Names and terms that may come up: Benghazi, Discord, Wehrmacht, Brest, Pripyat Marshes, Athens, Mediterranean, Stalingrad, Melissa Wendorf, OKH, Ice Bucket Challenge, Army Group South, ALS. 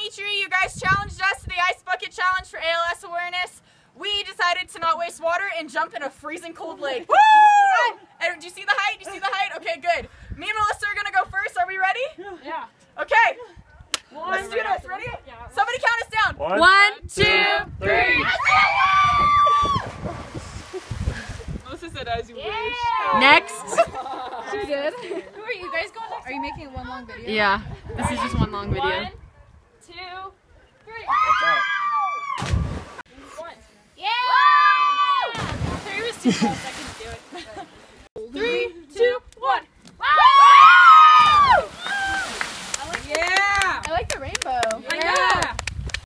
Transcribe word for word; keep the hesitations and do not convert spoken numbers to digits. Dimitri, you guys challenged us to the Ice Bucket Challenge for A L S awareness. We decided to not waste water and jump in a freezing cold lake. Woo! Do you see that? Do you see the height? Do you see the height? Okay, good. Me and Melissa are gonna go first. Are we ready? Yeah. Okay. One, Let's do this. Ready? Yeah. Somebody count us down. One, One two, three. Melissa said, "As you yeah. wish." Next. She did. Who are you guys going next? Are you making a one long video? Yeah. This is just one long video. One, two, three. That's right. One. Yeah. Three was too close.